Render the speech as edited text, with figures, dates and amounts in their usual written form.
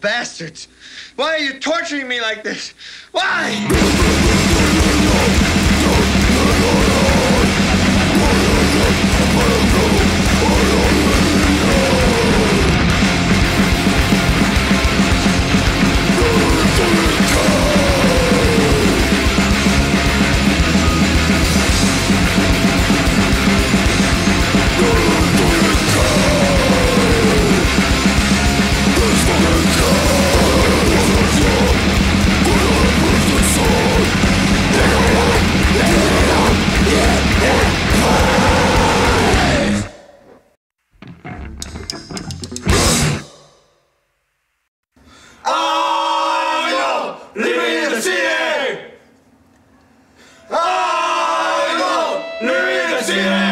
Bastards! Why are you torturing me like this? Why? Yeah!